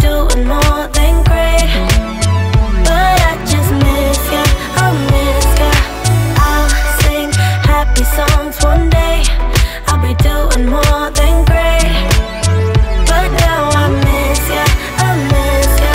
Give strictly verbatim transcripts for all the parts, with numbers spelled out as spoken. doing more than great, but I just miss ya, I miss ya. I'll sing happy songs one day, I'll be doing more than great, but now I miss ya, I miss ya.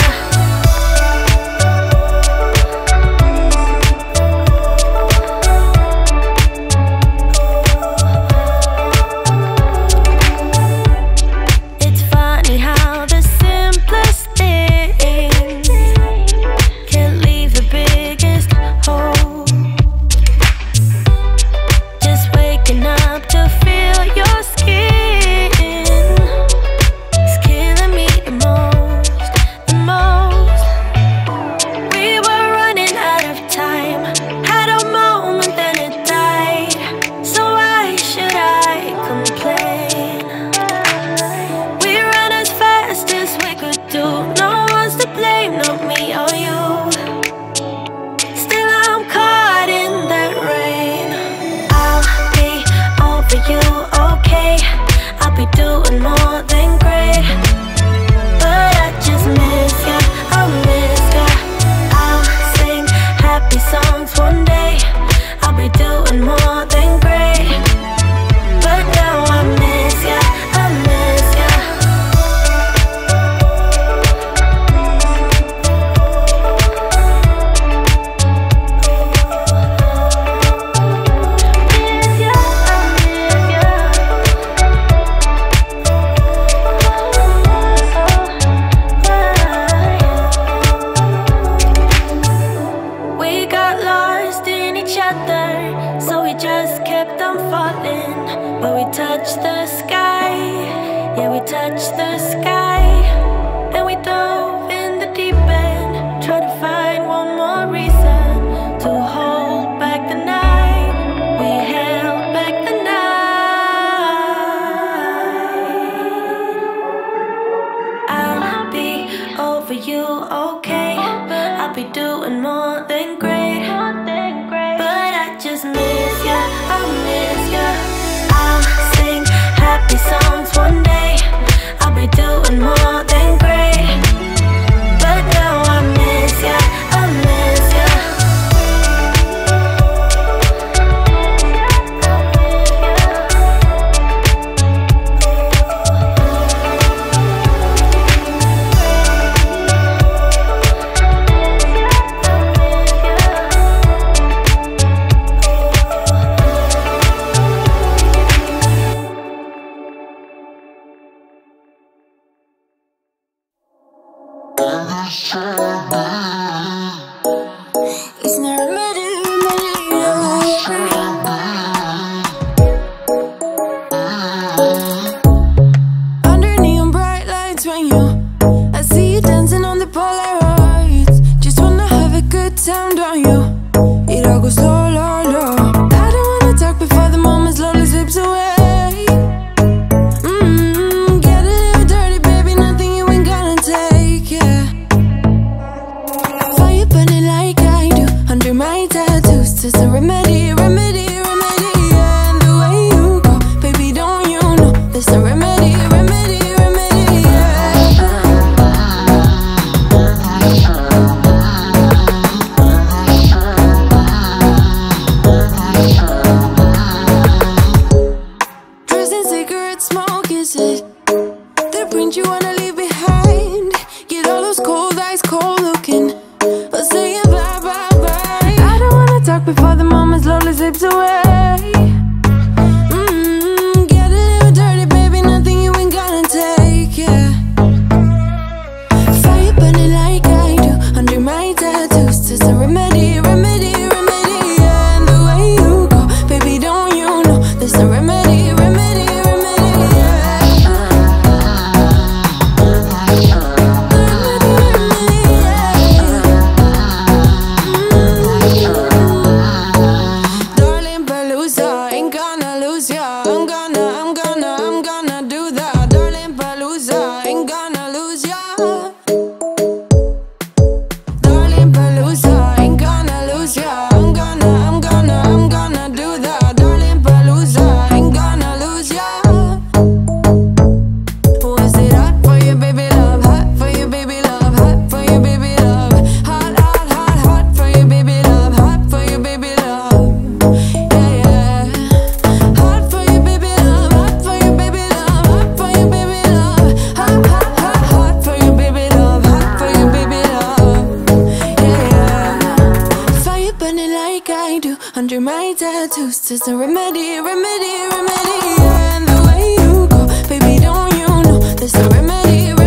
my tattoos. It's a remedy, remedy, remedy. And the way you go, baby, don't you know there's a remedy, remedy.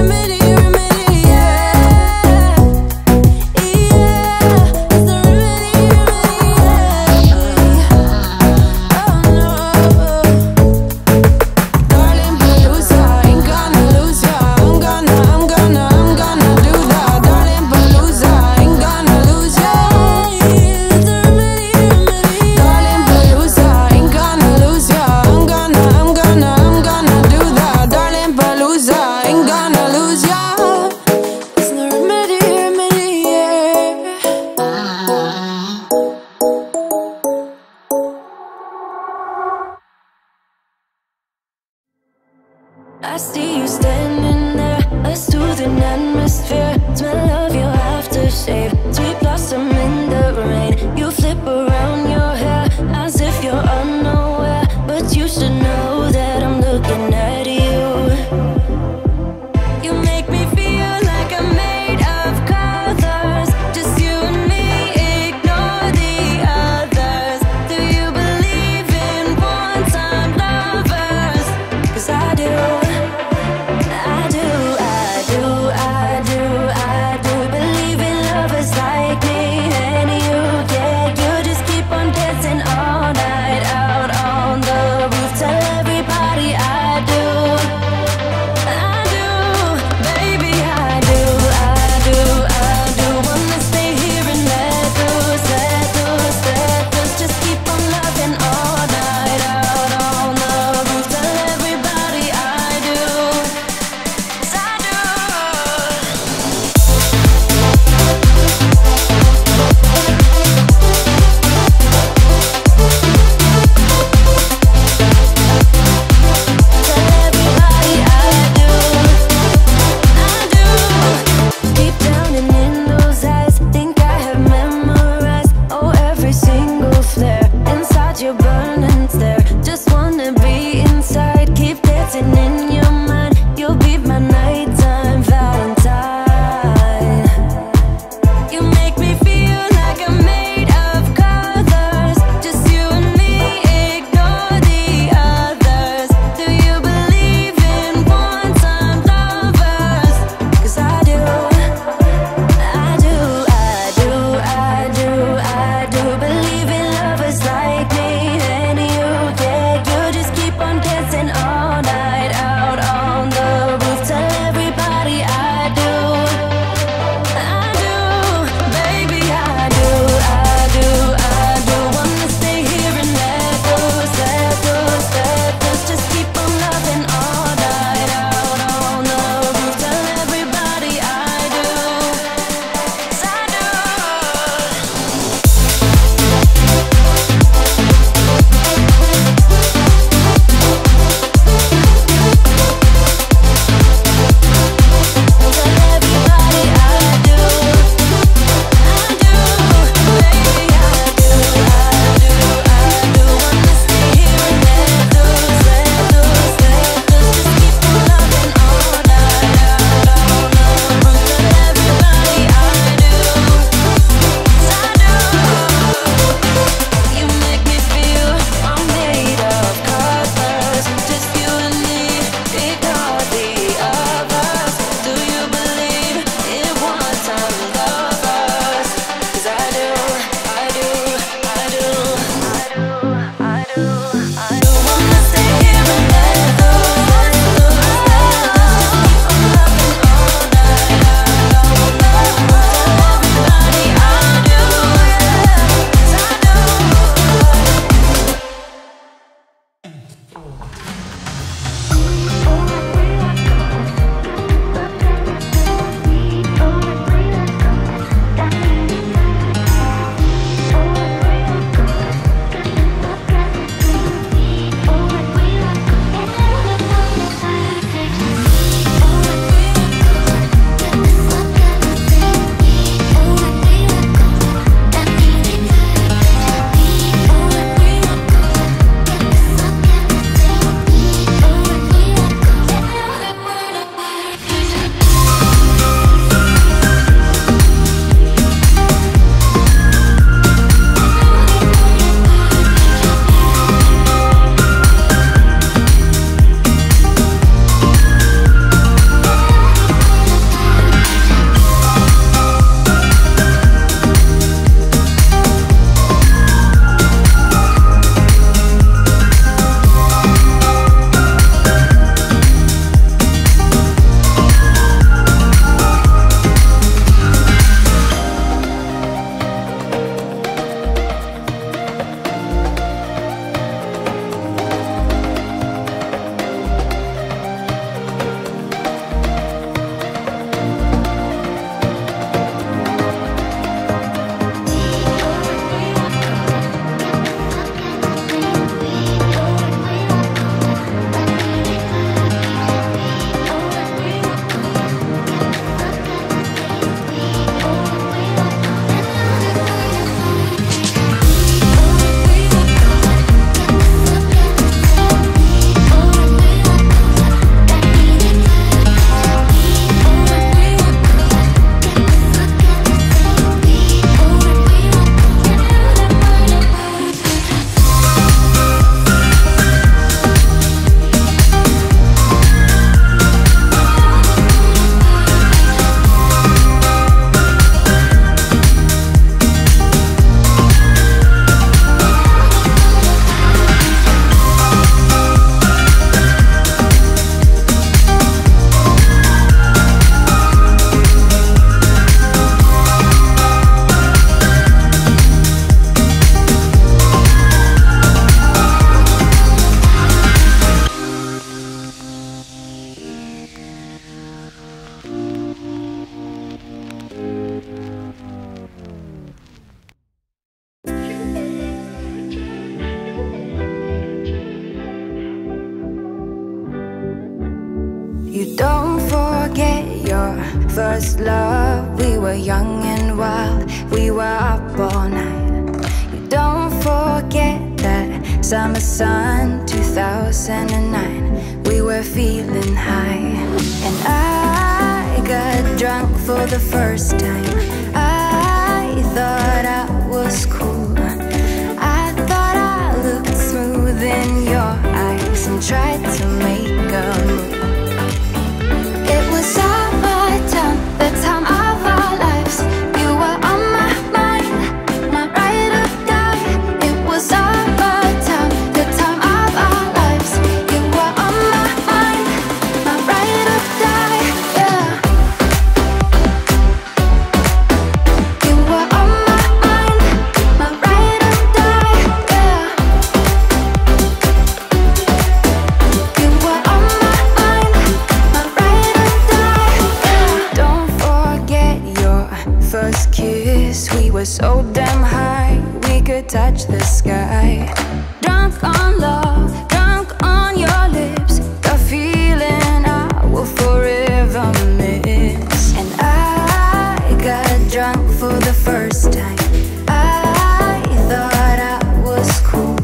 I do, I do, I do. You don't forget your first love. We were young and wild, we were up all night. You don't forget that summer sun, two thousand nine. We were feeling high, and I got drunk for the first time. I thought I was cool, I thought I looked smooth in your eyes, and tried to make a move. So damn high, we could touch the sky. Drunk on love, drunk on your lips, the feeling I will forever miss. And I got drunk for the first time. I thought I was cool,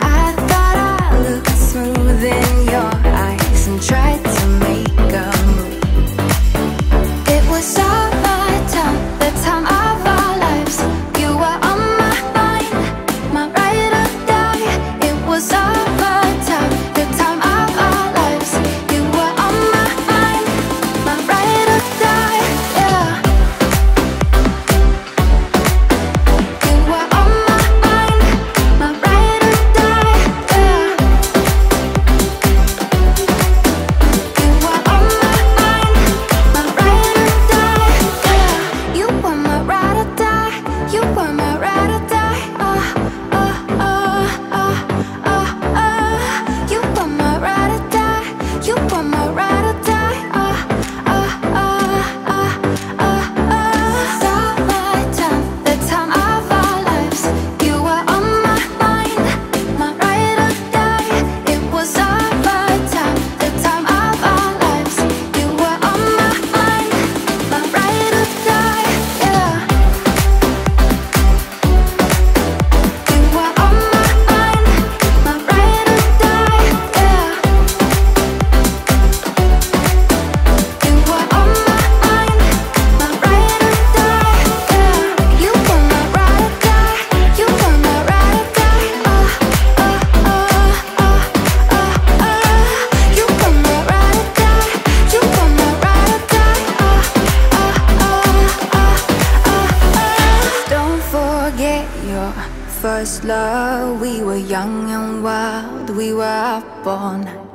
I thought I looked smooth in your eyes, and tried to make a move. It was all first love, we were young and wild, we were up all night.